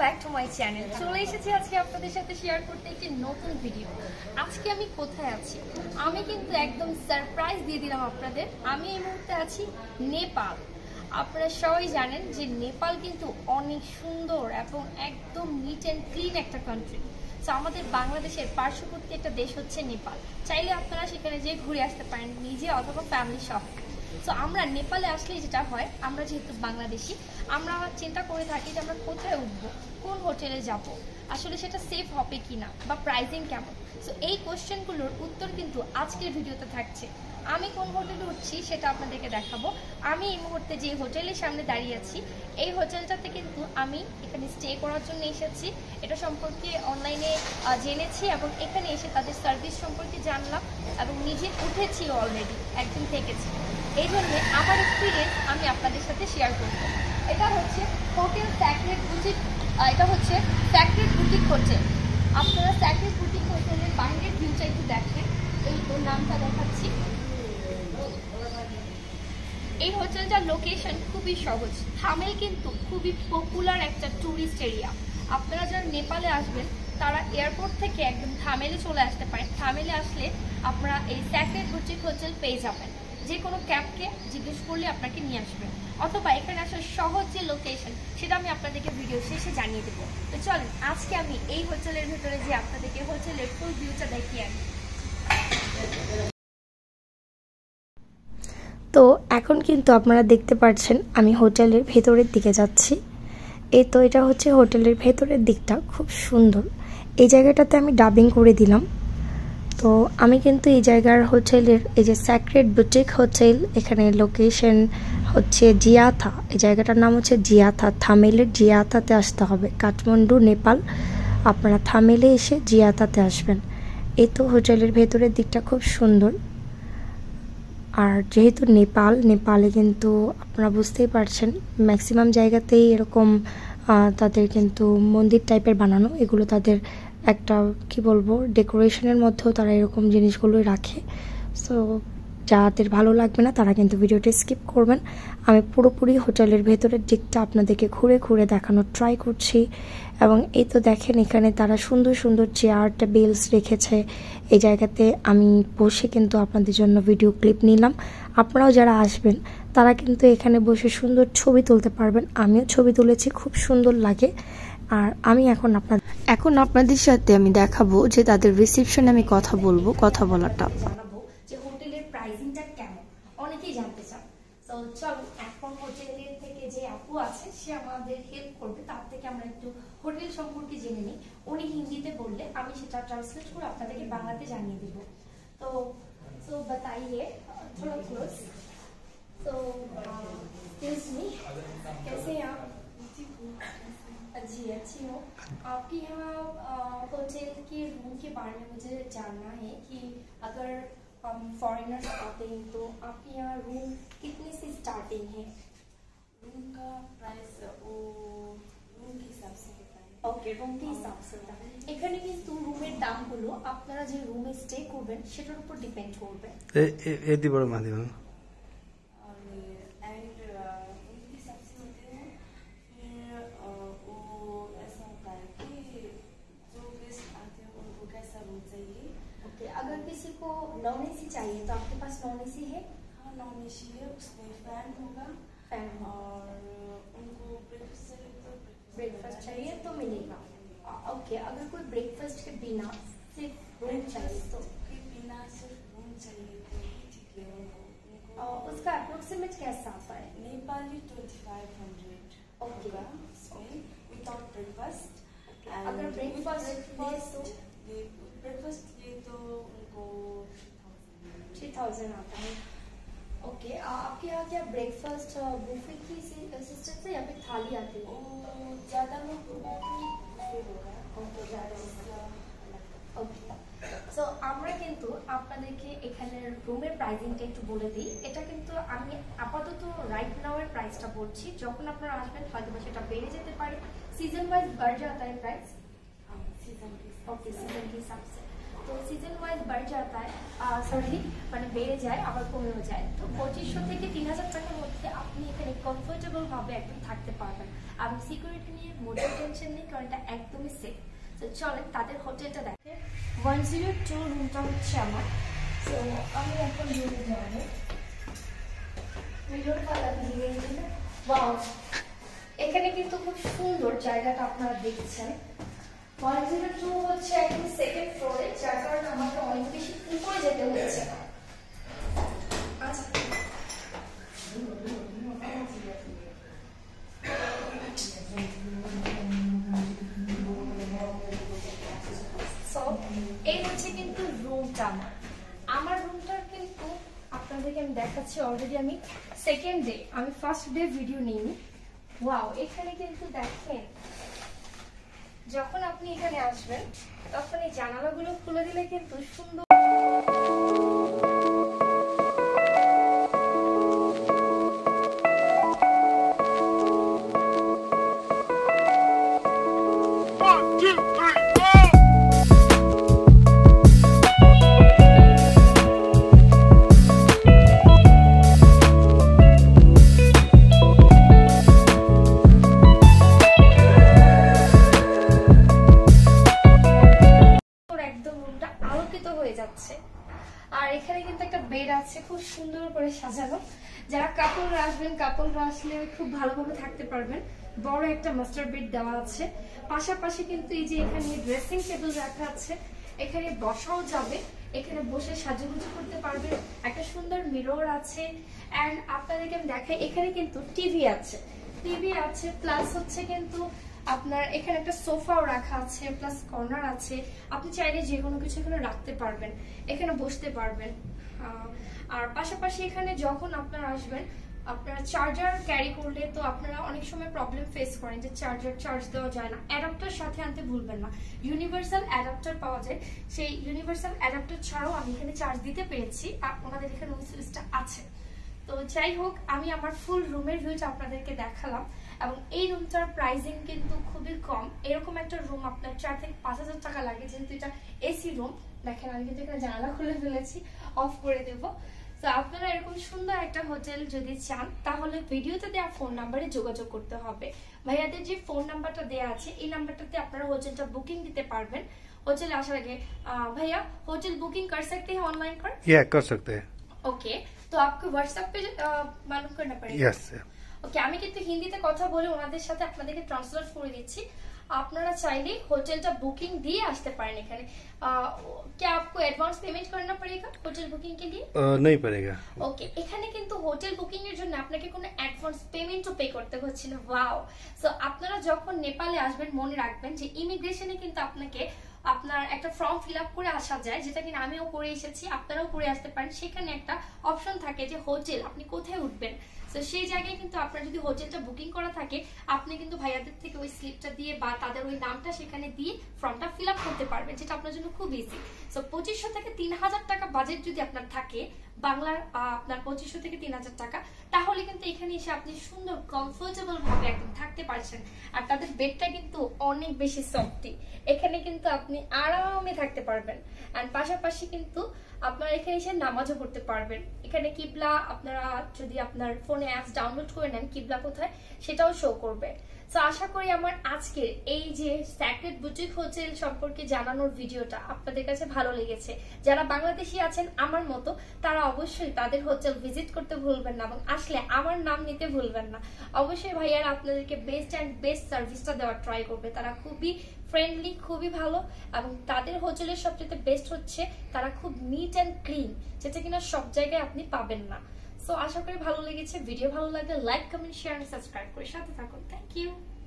Back to my channel. চলে এসেছি আজকে আপনাদের সাথে শেয়ার করতে একটি নতুন ভিডিও। আজকে আমি কোথায় আছি? আমি কিন্তু একদম সারপ্রাইজ দিয়ে দিলাম আপনাদের। আমি এই মুহূর্তে আছি নেপাল। আপনারা সবাই জানেন যে নেপাল কিন্তু অনেক সুন্দর এবং একদম নিট অ্যান্ড ক্লিন একটা কান্ট্রি। তো আমাদের বাংলাদেশের পার্শ্ববর্তী একটা দেশ হচ্ছে নেপাল। চাইলে আপনারা সেখানে যেয়ে ঘুরে আসতে পারেন নিজে অথবা ফ্যামিলি সহ। তো আমরা নেপালে আসলে যেটা হয়, আমরা যেহেতু বাংলাদেশি, আমরা চিন্তা করে থাকি যে আমরা কোথায় উঠবো, কোন হোটেলে যাব, আসলে সেটা সেফ হবে কি না বা প্রাইসিং কেমন। তো এই কোশ্চেনগুলোর উত্তর কিন্তু আজকের ভিডিওতে থাকছে। আমি কোন হোটেলে উঠছি সেটা আপনাদেরকে দেখাবো। আমি এই মুহূর্তে যে হোটেলের সামনে দাঁড়িয়ে আছি, এই হোটেলটাতে কিন্তু আমি এখানে স্টে করার জন্য এসেছি। এটা সম্পর্কে অনলাইনে জেনেছি এবং এখানে এসে তাদের সার্ভিস সম্পর্কে জানলাম এবং নিজে উঠেছি, অলরেডি একদিন থেকেছি। এই জন্য আমার এক্সপিরিয়েন্স আমি আপনাদের সাথে শেয়ার করব। এটা হচ্ছে হোটেল স্যাক্রেড বুটিক। এটা হচ্ছে স্যাক্রেড বুটিক হোটেল। আপনারা স্যাক্রেড বুটিক হোটেলের বাইরের ভিউটা একটু দেখেন। এই তো নামটা দেখাচ্ছি। এই হোটেলটার লোকেশন খুবই সহজ। থামেল কিন্তু খুবই পপুলার একটা ট্যুরিস্ট এরিয়া। আপনারা যারা নেপালে আসবেন তারা এয়ারপোর্ট থেকে একদম থামেলে চলে আসতে পারেন। থামেলে আসলে আপনারা এই স্যাক্রেড বুটিক হোটেল পেয়ে যাবেন। যে কোনো ক্যাবকে জিজ্ঞেস করলে আপনাকে নিয়ে আসবে, অথবা এখানে আসার সহজ যে লোকেশন সেটা আমি আপনাদেরকে ভিডিও শেষে জানিয়ে দেবো। তো চলেন আজকে আমি এই হোটেলের ভেতরে যে আপনাদেরকে হোটেলের ফুল ভিউটা দেখিয়ে আনি। তো এখন কিন্তু আপনারা দেখতে পাচ্ছেন আমি হোটেলের ভেতরের দিকে যাচ্ছি। এই তো এটা হচ্ছে হোটেলের ভেতরের দিকটা, খুব সুন্দর। এই জায়গাটাতে আমি ডাবিং করে দিলাম। তো আমি কিন্তু এই জায়গার হোটেলের এই যে স্যাক্রেড বুটিক হোটেল, এখানে লোকেশন হচ্ছে জিয়াথা। এই জায়গাটার নাম হচ্ছে জিয়াথা। থামেলের জিয়াথাতে আসতে হবে, কাঠমান্ডু নেপাল। আপনারা থামেলে এসে জিয়াথাতে আসবেন। এই তো হোটেলের ভেতরের দিকটা খুব সুন্দর। আর যেহেতু নেপালে কিন্তু আপনারা বুঝতেই পারছেন ম্যাক্সিমাম জায়গাতেই এরকম তাদের কিন্তু মন্দির টাইপের বানানো, এগুলো তাদের একটা কি বলবো ডেকোরেশনের মধ্যেও তারা এরকম জিনিসগুলোই রাখে। সো যাদের ভালো লাগবে না তারা কিন্তু ভিডিওটি স্কিপ করবেন। আমি পুরোপুরি হোটেলের ভেতরের দিকটা আপনাদেরকে ঘুরে ঘুরে দেখানোর ট্রাই করছি। এবং এই তো দেখেন এখানে তারা সুন্দর সুন্দর চেয়ার টেবিলস রেখেছে। এই জায়গাতে আমি বসে কিন্তু আপনাদের জন্য ভিডিও ক্লিপ নিলাম। আপনারাও যারা আসবেন তারা কিন্তু এখানে বসে সুন্দর ছবি তুলতে পারবেন। আমিও ছবি তুলেছি, খুব সুন্দর লাগে। আর আমি এখন আপনাদের সাথে আমি দেখাবো যে তাদের রিসেপশনে আমি কথা বলবো, কথা বলাটা জানাবো যে হোটেলের প্রাইসিংটা কেমন, অনেকেই জানতে চান। তো চলো এখন হোটেলের থেকে যে আপু আছে সে আমাদের হেল্প করবে, তার থেকে আমরা একটু হোটেল সম্পর্কে জেনে নিই। উনি হিন্দিতে বললে আমি সেটা ট্রান্সলেট করে আপনাদেরকে বাংলাতে জানিয়ে দেব। তো তো बताइए थोड़ा क्लोज। तो कैसी कैसे आप? जी अच्छी हो। आपके यहाँ होटल के रूम के बारे में मुझे जानना है कि अगर हम फॉरेनर्स आते हैं तो आपके यहाँ रूम कितने से स्टार्टिंग है? रूम का प्राइस वो रूम के हिसाब से होता है। ओके, रूम के हिसाब से होता है। এখানে কিন্তু রুমের দামগুলো আপনারা যে রুমে স্টে করবেন সেটার উপর ডিপেন্ড করবে। এদি বড় মাধ্যম नॉन एसी चाहिए तो आपके पास नॉन एसी है? हाँ नॉन एसी है, उसमें फैन होगा। फैन और उनको ब्रेकफास्ट चाहिए तो मिलेगा। ओके, अगर कोई ब्रेकफास्ट के बिना सिर्फ रूम चाहिए तो ठीक है। और उसका अप्रोक्सीमेट कैसा आता है? नेपाली 2500 होगा विदाउट ब्रेकफास्ट। अगर ब्रेकफास्ट लिए तो 3000 आता है। ओके, आपके यहाँ क्या ब्रेकफास्ट बुफे की सिस्टम से या फिर थाली आती है? ज़्यादा लोग সো আমরা কিন্তু আপনাদেরকে এখানের রুমের প্রাইসিংটা একটু বলে দিই। এটা কিন্তু আমি আপাতত রাইট নাওয়ের প্রাইসটা বলছি। যখন আপনারা আসবেন হয়তো সেটা বেড়ে যেতে পারে। সিজন ওয়াইজ বাড় যাওয়া তাই প্রাইস। ওকে, সিজন के हिसाब से। তো সিজন ওয়াইজ বাড়ি যাতা সরি মানে বেড়ে যায় আবার কমেও যায়। তো 2500 থেকে 3000 টাকার মধ্যে আপনি এখানে কমফোর্টেবলভাবে একদম থাকতে পারবেন। আপনি সিকিউরিটি নিয়ে মোটেও টেনশন নেই, কারণ এটা একদমই সেফ। তো চলেন তাদের হোটেলটা দেখে। 102 রুমটা হচ্ছে আমার। তো আমি এখন রুমে যাবো। মিরর পাল্লা দিয়ে দিলে ওয়াও, এখানে কিন্তু খুব সুন্দর জায়গাটা আপনারা দেখছেন। 102 হচ্ছে একদম সেকেন্ড ফ্লোরে, যার কারণে আমাকে অনেক বেশি উপরে যেতে হয়েছে। এই হচ্ছে কিন্তু রুমটা আমার। আমার রুমটা কিন্তু আপনাদেরকে আমি দেখাচ্ছি। অলরেডি আমি সেকেন্ড ডে, আমি ফার্স্ট ডে ভিডিও নিইনি। ওয়াও, এখানে কিন্তু দেখেন, যখন আপনি এখানে আসবেন তখন এই জানালাগুলো খুলে দিলে কিন্তু সুন্দর। আর এখানে কিন্তু একটা বেড আছে, খুব সুন্দর করে সাজানো। যারা কাপলরা আসবেন, কাপলরা আসলে খুব ভালোভাবে থাকতে পারবেন। বড় একটা মাস্টার বেড দেওয়া আছে। পাশাপাশি কিন্তু এই যে এখানে ড্রেসিং টেবিল রাখা আছে, এখানে বসাও যাবে, এখানে বসে সাজুগুজু করতে পারবেন। একটা সুন্দর মিরর আছে। অ্যান্ড আপনাদেরকে আমি দেখাই, এখানে কিন্তু টিভি আছে, টিভি আছে, প্লাস হচ্ছে কিন্তু আপনার এখানে একটা সোফাও রাখা আছে, প্লাস কর্নার আছে। আপনি চাইলে যে কোনো কিছু এখানে রাখতে পারবেন, এখানে বসতে পারবেন। আর পাশাপাশি এখানে যখন আপনারা আসবেন, আপনারা চার্জার ক্যারি করলে তো আপনারা অনেক সময় প্রবলেম ফেস করেন যে চার্জার চার্জ দেওয়া যায় না। অ্যাডাপ্টার সাথে আনতে ভুলবেন না, ইউনিভার্সাল অ্যাডাপ্টার পাওয়া যায়। সেই ইউনিভার্সাল অ্যাডাপ্টার ছাড়াও আমি এখানে চার্জ দিতে পেরেছি, আর ওনাদের এখানে ওই সুইচটা আছে। তো যাই হোক, আমি আমার ফুল রুমের ভিউটা আপনাদেরকে দেখালাম। এবং এই রুমটার প্রাইসিং কিন্তু খুবই কম। এরকম একটা রুম আপনার 4 থেকে 5000 টাকা লাগে, যেহেতু এটা এসি রুম। দেখেন, আমি কিন্তু এখানে জানালা খুলে ফেলেছি, অফ করে দেব। তো আপনারা এরকম সুন্দর একটা হোটেল যদি চান, তাহলে ভিডিওতে দেওয়া ফোন নাম্বারে যোগাযোগ করতে হবে। ভাইয়াদের যে ফোন নাম্বারটা দেওয়া আছে, এই নাম্বারটাতে আপনারা হোটেলটা বুকিং দিতে পারবেন। হোটেল আসার আগে ভাইয়া, হোটেল বুকিং কর सकते हैं ऑनलाइन पर? या कर सकते हैं। ओके, तो आपको WhatsApp पे मालूम करना पड़ेगा। यस। ওকে, আমি কিন্তু হিন্দিতে কথা বলে ওনাদের সাথে আপনাদেরকে ট্রান্সলেট করে দিচ্ছি। আপনারা চাইলে হোটেলটা বুকিং দিয়ে আসতে পারেন এখানে। क्या आपको एडवांस पेमेंट करना पड़ेगा होटल बुकिंग के लिए? नहीं पड़ेगा। ओके, এখানে কিন্তু হোটেল বুকিং এর জন্য আপনাকে কোনো অ্যাডভান্স পেমেন্টও পে করতে হচ্ছে না। ওয়াও। সো আপনারা যখন নেপালে আসবেন, মনে রাখবেন যে ইমিগ্রেশনে কিন্তু আপনাকে আপনার একটা ফর্ম ফিল আপ করে আসা যায়, যেটা কিনা আমিও করে এসেছি, আপনারাও করে আসতে পারেন। সেখানে একটা অপশন থাকে যে হোটেল আপনি কোথায় উঠবেন। তো সেই জায়গায় কিন্তু আপনার যদি হোটেলটা বুকিং করা থাকে, আপনি কিন্তু ভাইয়াদের থেকে ওই স্লিপটা দিয়ে বা তাদের ওই নামটা সেখানে দিয়ে ফর্মটা ফিল আপ করতে পারবেন, যেটা আপনার জন্য খুব ইজি। সো 2500 থেকে 3000 টাকা বাজেট যদি আপনার থাকে, বাংলার আপনার 2500 থেকে 3000 টাকা, তাহলে কিন্তু এখানে এসে আপনি সুন্দর কমফোর্টেবল ভাবে একদম থাকতে পারছেন। আর তাদের বেডটা কিন্তু অনেক বেশি সফটি, এখানে কিন্তু আপনি আরামে থাকতে পারবেন। এন্ড পাশাপাশি কিন্তু আপনারা এখানে এসে নামাজও পড়তে পারবেন। এখানে কিবলা, আপনারা যদি আপনার ফোনে অ্যাপস ডাউনলোড করে নেন, কিবলা কোথায় সেটাও শো করবে। তো আশা করি আমার আজকের এই যে স্যাক্রেড বুটিক হোটেল সম্পর্কে জানানোর ভিডিওটা আপনাদের কাছে ভালো লেগেছে। যারা বাংলাদেশি আছেন আমার মতো, তারা অবশ্যই তাদের হোটেল ভিজিট করতে ভুলবেন না, এবং আসলে আমার নাম নিতে ভুলবেন না। অবশ্যই ভাইয়ারা আপনাদেরকে বেস্ট অ্যান্ড বেস্ট সার্ভিসটা দেওয়ার ট্রাই করবে। তারা খুবই ফ্রেন্ডলি, খুবই ভালো, এবং তাদের হোটেলের সবচেয়ে বেস্ট হচ্ছে তারা খুব নিট অ্যান্ড ক্লিন, যেটা কিনা সব জায়গায় আপনি পাবেন না। সো আশা করি ভালো লেগেছে। ভিডিও ভালো লাগলে লাইক, কমেন্ট, শেয়ার, সাবস্ক্রাইব করে সাথে থাকুন। Thank you.